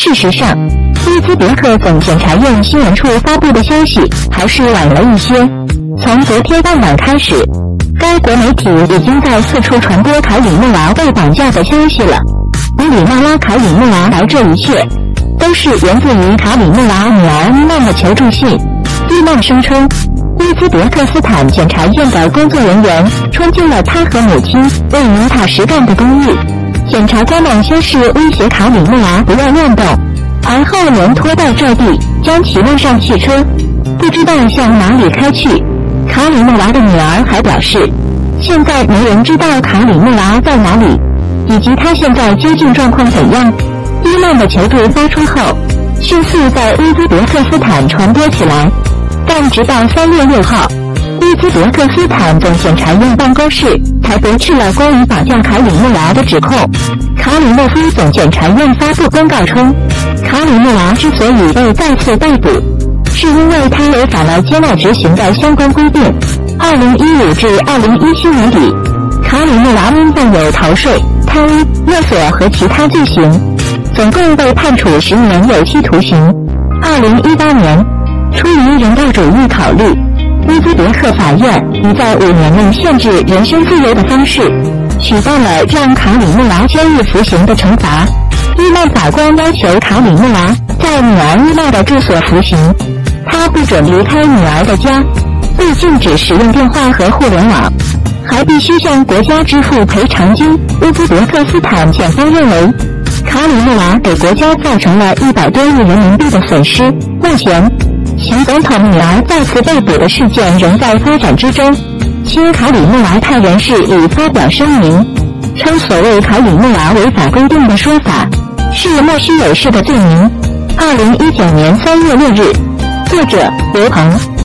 事实上，伊兹别克总检察院新闻处发布的消息还是晚了一些。从昨天傍晚开始，该国媒体已经在四处传播卡里穆娃被绑架的消息了。伊里纳拉·卡里穆娃来，这一切都是源自于卡里穆娃女儿伊曼的求助信。伊曼声称，伊兹别克斯坦检察院的工作人员冲进了她和母亲位于塔什干的公寓。 检察官们先是威胁卡里穆娃不要乱动，而后连拖到这地，将其弄上汽车，不知道向哪里开去。卡里穆娃的女儿还表示，现在没人知道卡里穆娃在哪里，以及她现在究竟状况怎样。伊曼的求助发出后，迅速在伊兹别克斯坦传播起来，但直到3月6号。 伊兹别克斯坦总检察院办公室才驳斥了关于绑架卡里穆娃的指控。卡里诺夫总检察院发布公告称，卡里穆娃之所以被再次逮捕，是因为她违反了接纳执行的相关规定。2015至2017年底，卡里穆娃因犯有逃税、贪污、勒索和其他罪行，总共被判处10年有期徒刑。2018年，出于人道主义考虑。 伊兹别克法院以在5年内限制人身自由的方式，取代了让卡里穆娃监狱服刑的惩罚。伊曼法官要求卡里穆娃在女儿伊曼的住所服刑，她不准离开女儿的家，被禁止使用电话和互联网，还必须向国家支付赔偿金。伊兹别克斯坦检方认为，卡里穆娃给国家造成了100多亿人民币的损失。目前。 前总统女儿再次被捕的事件仍在发展之中。亲卡里穆娃派人士已发表声明，称所谓卡里穆娃违反规定的说法是莫须有事的罪名。2019年3月6日，作者刘鹏。